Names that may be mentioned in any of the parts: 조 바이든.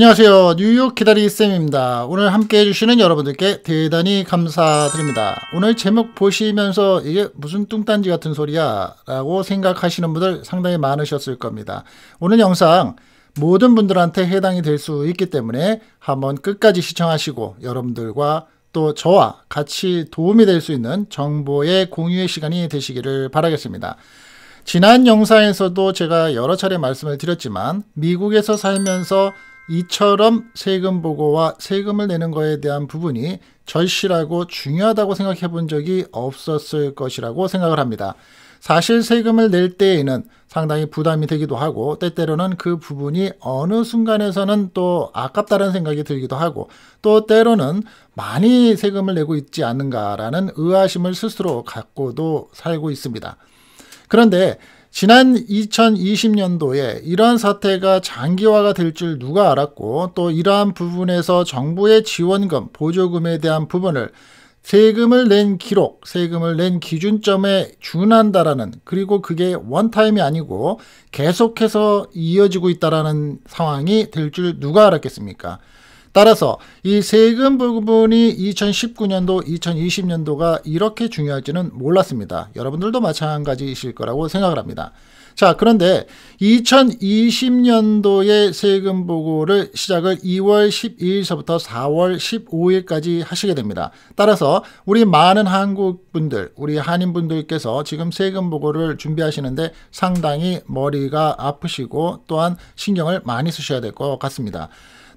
안녕하세요. 뉴욕 기다리쌤입니다. 오늘 함께 해주시는 여러분들께 대단히 감사드립니다. 오늘 제목 보시면서 이게 무슨 뚱딴지 같은 소리야 라고 생각하시는 분들 상당히 많으셨을 겁니다. 오늘 영상 모든 분들한테 해당이 될 수 있기 때문에 한번 끝까지 시청하시고 여러분들과 또 저와 같이 도움이 될 수 있는 정보의 공유의 시간이 되시기를 바라겠습니다. 지난 영상에서도 제가 여러 차례 말씀을 드렸지만 미국에서 살면서 이처럼 세금 보고와 세금을 내는 거에 대한 부분이 절실하고 중요하다고 생각해 본 적이 없었을 것이라고 생각을 합니다. 사실 세금을 낼 때에는 상당히 부담이 되기도 하고 때때로는 그 부분이 어느 순간에서는 또 아깝다는 생각이 들기도 하고 또 때로는 많이 세금을 내고 있지 않는가라는 의아심을 스스로 갖고도 살고 있습니다. 그런데 지난 2020년도에 이러한 사태가 장기화가 될 줄 누가 알았고 또 이러한 부분에서 정부의 지원금, 보조금에 대한 부분을 세금을 낸 기록, 세금을 낸 기준점에 준한다라는 그리고 그게 원타임이 아니고 계속해서 이어지고 있다라는 상황이 될 줄 누가 알았겠습니까? 따라서 이 세금 부분이 2019년도, 2020년도가 이렇게 중요할지는 몰랐습니다. 여러분들도 마찬가지이실 거라고 생각을 합니다. 자, 그런데 2020년도의 세금 보고를 시작을 2월 12일서부터 4월 15일까지 하시게 됩니다. 따라서 우리 많은 한국분들, 우리 한인분들께서 지금 세금 보고를 준비하시는데 상당히 머리가 아프시고 또한 신경을 많이 쓰셔야 될 것 같습니다.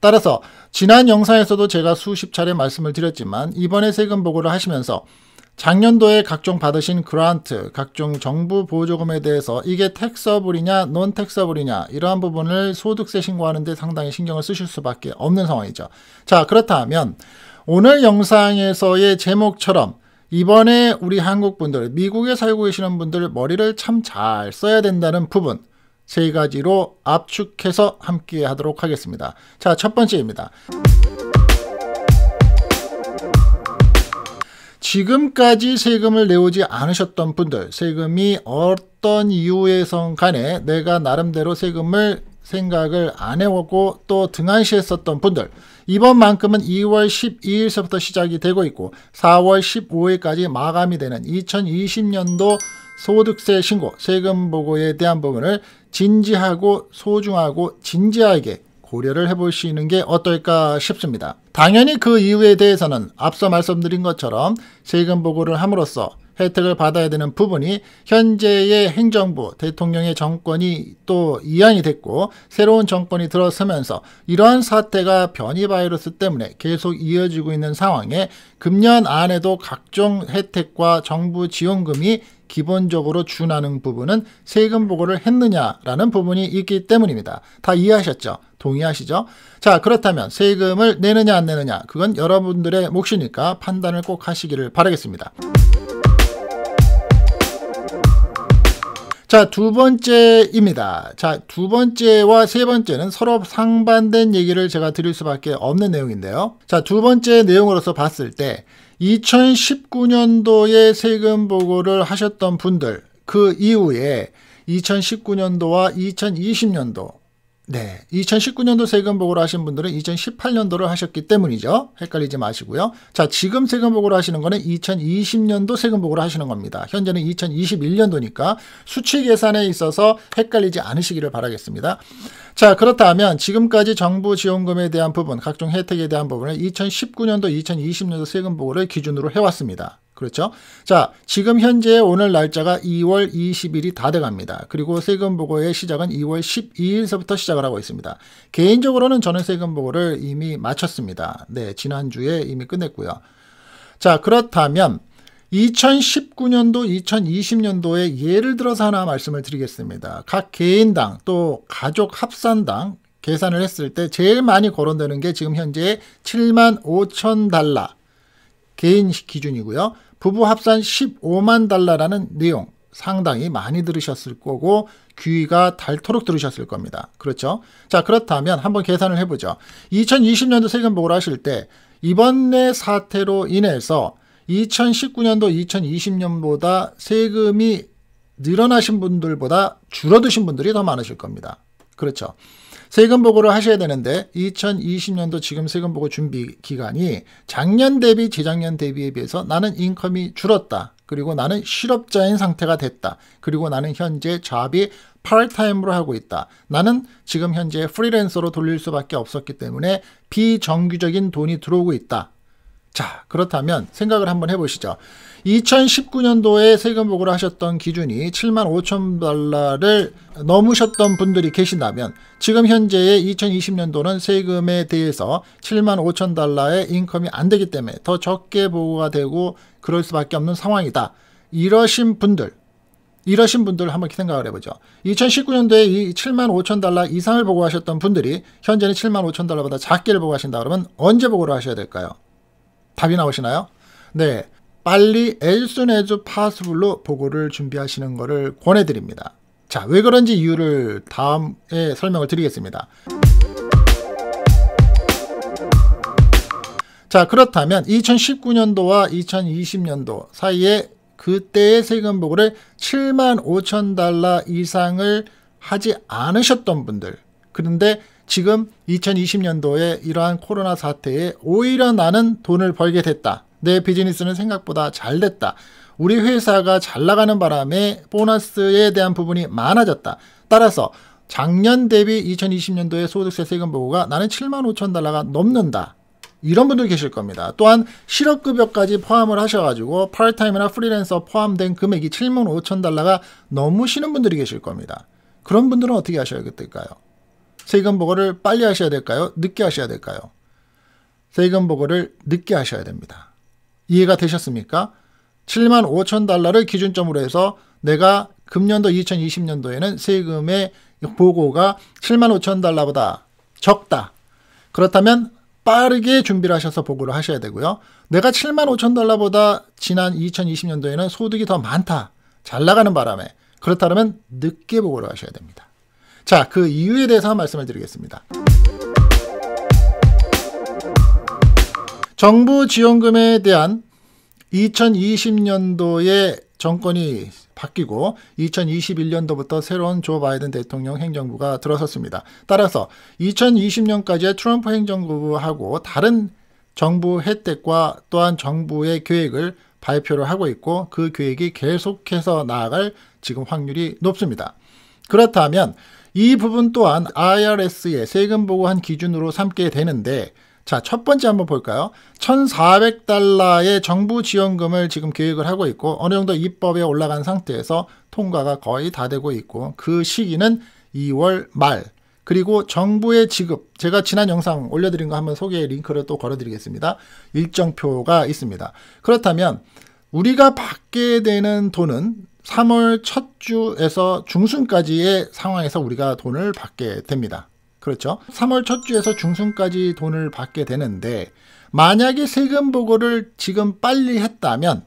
따라서 지난 영상에서도 제가 수십 차례 말씀을 드렸지만 이번에 세금 보고를 하시면서 작년도에 각종 받으신 그란트, 각종 정부 보조금에 대해서 이게 택서블이냐 논 택서블이냐 이러한 부분을 소득세 신고하는데 상당히 신경을 쓰실 수밖에 없는 상황이죠. 자, 그렇다면 오늘 영상에서의 제목처럼 이번에 우리 한국분들, 미국에 살고 계시는 분들 머리를 참 잘 써야 된다는 부분 세 가지로 압축해서 함께 하도록 하겠습니다. 자, 첫 번째입니다. 지금까지 세금을 내오지 않으셨던 분들, 세금이 어떤 이유에선 간에 내가 나름대로 세금을 생각을 안 해오고 또 등한시했었던 분들, 이번만큼은 2월 12일서부터 시작이 되고 있고 4월 15일까지 마감이 되는 2020년도 소득세 신고, 세금 보고에 대한 부분을 진지하고 소중하고 진지하게 고려를 해보시는 게 어떨까 싶습니다. 당연히 그 이유에 대해서는 앞서 말씀드린 것처럼 세금 보고를 함으로써 혜택을 받아야 되는 부분이 현재의 행정부, 대통령의 정권이 또 이양이 됐고 새로운 정권이 들어서면서 이러한 사태가 변이 바이러스 때문에 계속 이어지고 있는 상황에 금년 안에도 각종 혜택과 정부 지원금이 기본적으로 준하는 부분은 세금 보고를 했느냐라는 부분이 있기 때문입니다. 다 이해하셨죠? 동의하시죠? 자, 그렇다면 세금을 내느냐 안 내느냐 그건 여러분들의 몫이니까 판단을 꼭 하시기를 바라겠습니다. 자, 두 번째입니다. 자, 두 번째와 세 번째는 서로 상반된 얘기를 제가 드릴 수밖에 없는 내용인데요. 자, 두 번째 내용으로서 봤을 때 2019년도에 세금 보고를 하셨던 분들, 그 이후에 2019년도와 2020년도, 2019년도 세금 보고를 하신 분들은 2018년도를 하셨기 때문이죠. 헷갈리지 마시고요. 자, 지금 세금 보고를 하시는 거는 2020년도 세금 보고를 하시는 겁니다. 현재는 2021년도니까 수치 계산에 있어서 헷갈리지 않으시기를 바라겠습니다. 자, 그렇다면 지금까지 정부 지원금에 대한 부분, 각종 혜택에 대한 부분을 2019년도, 2020년도 세금 보고를 기준으로 해왔습니다. 그렇죠? 자, 지금 현재 오늘 날짜가 2월 20일이 다 돼갑니다. 그리고 세금 보고의 시작은 2월 12일서부터 시작을 하고 있습니다. 개인적으로는 저는 세금 보고를 이미 마쳤습니다. 네, 지난주에 이미 끝냈고요. 자, 그렇다면 2019년도, 2020년도에 예를 들어서 하나 말씀을 드리겠습니다. 각 개인당 또 가족 합산당 계산을 했을 때 제일 많이 거론되는 게 지금 현재 75,000달러 개인 기준이고요. 부부 합산 15만 달러라는 내용 상당히 많이 들으셨을 거고 귀가 닳도록 들으셨을 겁니다. 그렇죠? 자, 그렇다면 한번 계산을 해보죠. 2020년도 세금 보고를 하실 때 이번에 사태로 인해서 2019년도, 2020년보다 세금이 늘어나신 분들보다 줄어드신 분들이 더 많으실 겁니다. 그렇죠? 세금 보고를 하셔야 되는데 2020년도 지금 세금 보고 준비 기간이 작년 대비 재작년 대비에 비해서 나는 인컴이 줄었다. 그리고 나는 실업자인 상태가 됐다. 그리고 나는 현재 잡이 파트타임으로 하고 있다. 나는 지금 현재 프리랜서로 돌릴 수밖에 없었기 때문에 비정규적인 돈이 들어오고 있다. 자, 그렇다면 생각을 한번 해보시죠. 2019년도에 세금 보고를 하셨던 기준이 75,000달러를 넘으셨던 분들이 계신다면 지금 현재의 2020년도는 세금에 대해서 75,000달러의 인컴이 안 되기 때문에 더 적게 보고가 되고 그럴 수밖에 없는 상황이다. 이러신 분들 한번 생각을 해보죠. 2019년도에 이 75,000달러 이상을 보고하셨던 분들이 현재는 75,000달러보다 작게를 보고하신다 그러면 언제 보고를 하셔야 될까요? 답이 나오시나요? 네, 빨리 as soon as possible로 보고를 준비하시는 것을 권해드립니다. 자, 왜 그런지 이유를 다음에 설명을 드리겠습니다. 자, 그렇다면 2019년도와 2020년도 사이에 그때의 세금 보고를 75,000달러 이상을 하지 않으셨던 분들, 그런데 지금 2020년도에 이러한 코로나 사태에 오히려 나는 돈을 벌게 됐다. 내 비즈니스는 생각보다 잘 됐다. 우리 회사가 잘 나가는 바람에 보너스에 대한 부분이 많아졌다. 따라서 작년 대비 2020년도에 소득세 세금 보고가 나는 75,000달러가 넘는다. 이런 분들 계실 겁니다. 또한 실업급여까지 포함을 하셔가지고 파트타임이나 프리랜서 포함된 금액이 75,000달러가 넘으시는 분들이 계실 겁니다. 그런 분들은 어떻게 하셔야겠을까요? 세금 보고를 빨리 하셔야 될까요? 늦게 하셔야 될까요? 세금 보고를 늦게 하셔야 됩니다. 이해가 되셨습니까? 75,000달러를 기준점으로 해서 내가 금년도 2020년도에는 세금의 보고가 75,000달러보다 적다. 그렇다면 빠르게 준비를 하셔서 보고를 하셔야 되고요. 내가 75,000달러보다 지난 2020년도에는 소득이 더 많다. 잘 나가는 바람에. 그렇다면 늦게 보고를 하셔야 됩니다. 자, 그 이유에 대해서 말씀을 드리겠습니다. 정부 지원금에 대한 2020년도에 정권이 바뀌고 2021년도부터 새로운 조 바이든 대통령 행정부가 들어섰습니다. 따라서 2020년까지의 트럼프 행정부하고 다른 정부 혜택과 또한 정부의 계획을 발표를 하고 있고 그 계획이 계속해서 나아갈 지금 확률이 높습니다. 그렇다면 이 부분 또한 IRS의 세금 보고한 기준으로 삼게 되는데, 자, 첫 번째 한번 볼까요? 1,400달러의 정부 지원금을 지금 계획을 하고 있고 어느 정도 입법에 올라간 상태에서 통과가 거의 다 되고 있고 그 시기는 2월 말. 그리고 정부의 지급, 제가 지난 영상 올려드린 거 한번 소개에 링크를 또 걸어드리겠습니다. 일정표가 있습니다. 그렇다면 우리가 받게 되는 돈은 3월 첫 주에서 중순까지의 상황에서 우리가 돈을 받게 됩니다. 그렇죠? 3월 첫 주에서 중순까지 돈을 받게 되는데 만약에 세금 보고를 지금 빨리 했다면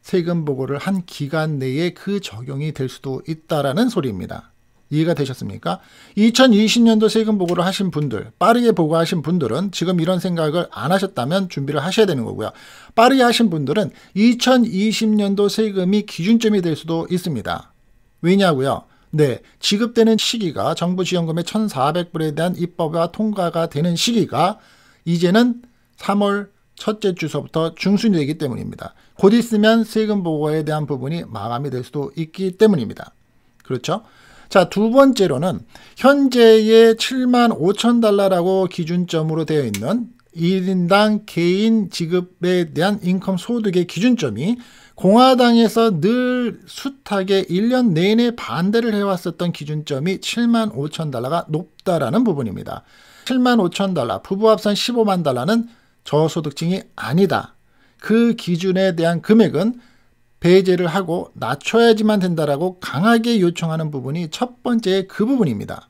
세금 보고를 한 기간 내에 그 적용이 될 수도 있다라는 소리입니다. 이해가 되셨습니까? 2020년도 세금 보고를 하신 분들, 빠르게 보고하신 분들은 지금 이런 생각을 안 하셨다면 준비를 하셔야 되는 거고요. 빠르게 하신 분들은 2020년도 세금이 기준점이 될 수도 있습니다. 왜냐고요? 네, 지급되는 시기가 정부 지원금의 1,400불에 대한 입법과 통과가 되는 시기가 이제는 3월 첫째 주서부터 중순이 되기 때문입니다. 곧 있으면 세금 보고에 대한 부분이 마감이 될 수도 있기 때문입니다. 그렇죠? 자, 두 번째로는 현재의 75,000달러라고 기준점으로 되어 있는 1인당 개인 지급에 대한 인컴 소득의 기준점이 공화당에서 늘 숱하게 1년 내내 반대를 해왔었던 기준점이 75,000달러가 높다라는 부분입니다. 75,000달러, 부부 합산 15만 달러는 저소득층이 아니다. 그 기준에 대한 금액은 배제를 하고 낮춰야지만 된다라고 강하게 요청하는 부분이 첫 번째 그 부분입니다.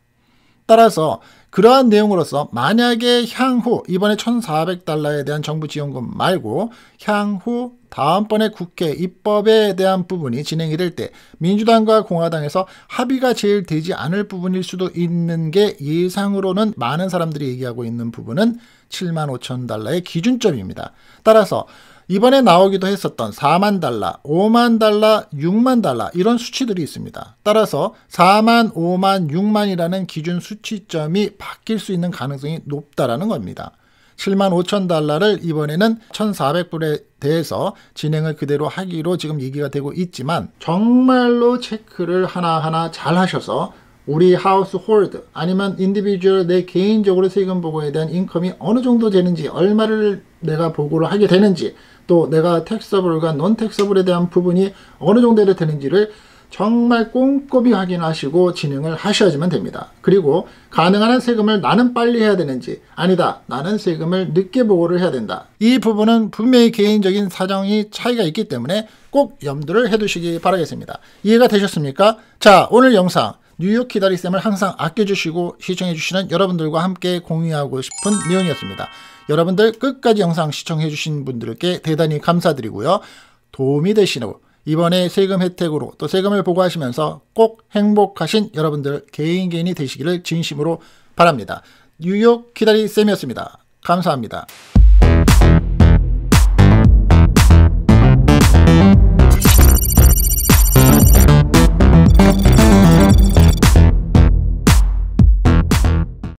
따라서 그러한 내용으로서 만약에 향후 이번에 1,400달러에 대한 정부 지원금 말고 향후 다음번에 국회 입법에 대한 부분이 진행이 될 때 민주당과 공화당에서 합의가 제일 되지 않을 부분일 수도 있는 게 예상으로는 많은 사람들이 얘기하고 있는 부분은 75,000달러의 기준점입니다. 따라서 이번에 나오기도 했었던 4만 달러, 5만 달러, 6만 달러 이런 수치들이 있습니다. 따라서 4만, 5만, 6만이라는 기준 수치점이 바뀔 수 있는 가능성이 높다라는 겁니다. 75,000달러를 이번에는 1,400불에 대해서 진행을 그대로 하기로 지금 얘기가 되고 있지만, 정말로 체크를 하나하나 잘 하셔서 우리 하우스홀드 아니면 인디비주얼, 내 개인적으로 세금 보고에 대한 인컴이 어느 정도 되는지, 얼마를 내가 보고를 하게 되는지, 또 내가 텍서블과 논 텍서블에 대한 부분이 어느 정도로 되는지를 정말 꼼꼼히 확인하시고 진행을 하셔야지만 됩니다. 그리고 가능한 한 세금을 나는 빨리 해야 되는지, 아니다, 나는 세금을 늦게 보고를 해야 된다, 이 부분은 분명히 개인적인 사정이 차이가 있기 때문에 꼭 염두를 해두시기 바라겠습니다. 이해가 되셨습니까? 자, 오늘 영상 뉴욕 키다리쌤을 항상 아껴주시고 시청해주시는 여러분들과 함께 공유하고 싶은 내용이었습니다. 여러분들 끝까지 영상 시청해주신 분들께 대단히 감사드리고요. 도움이 되시고 이번에 세금 혜택으로 또 세금을 보고하시면서 꼭 행복하신 여러분들 개인이 되시기를 진심으로 바랍니다. 뉴욕 키다리쌤이었습니다. 감사합니다.